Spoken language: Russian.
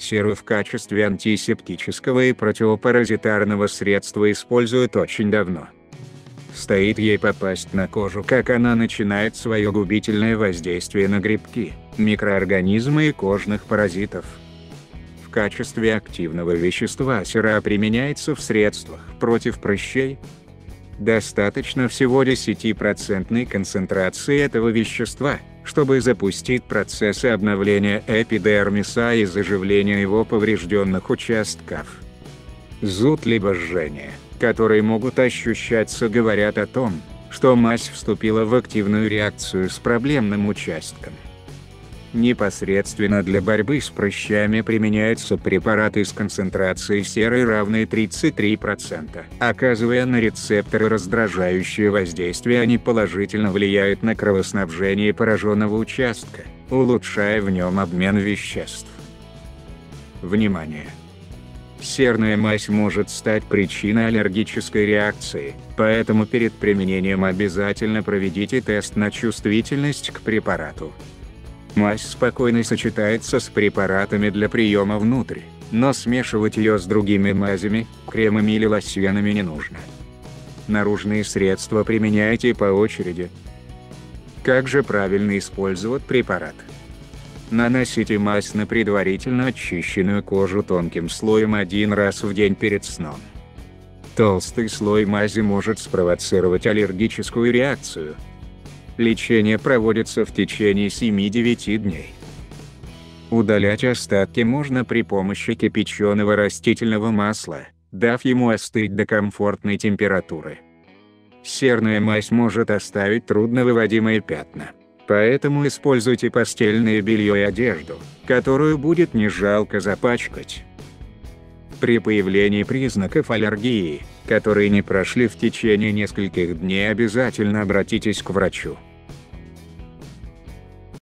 Серу в качестве антисептического и противопаразитарного средства используют очень давно. Стоит ей попасть на кожу, как она начинает свое губительное воздействие на грибки, микроорганизмы и кожных паразитов. В качестве активного вещества сера применяется в средствах против прыщей. Достаточно всего 10% концентрации этого вещества, чтобы запустить процессы обновления эпидермиса и заживления его поврежденных участков. Зуд либо жжение, которые могут ощущаться, говорят о том, что мазь вступила в активную реакцию с проблемным участком. Непосредственно для борьбы с прыщами применяются препараты с концентрацией серы равной 33%. Оказывая на рецепторы раздражающее воздействие, они положительно влияют на кровоснабжение пораженного участка, улучшая в нем обмен веществ. Внимание! Серная мазь может стать причиной аллергической реакции, поэтому перед применением обязательно проведите тест на чувствительность к препарату. Мазь спокойно сочетается с препаратами для приема внутрь, но смешивать ее с другими мазями, кремами или лосьонами не нужно. Наружные средства применяйте по очереди. Как же правильно использовать препарат? Наносите мазь на предварительно очищенную кожу тонким слоем один раз в день перед сном. Толстый слой мази может спровоцировать аллергическую реакцию. Лечение проводится в течение 7-9 дней. Удалять остатки можно при помощи кипяченого растительного масла, дав ему остыть до комфортной температуры. Серная мазь может оставить трудновыводимые пятна, поэтому используйте постельное белье и одежду, которую будет не жалко запачкать. При появлении признаков аллергии, которые не прошли в течение нескольких дней, обязательно обратитесь к врачу.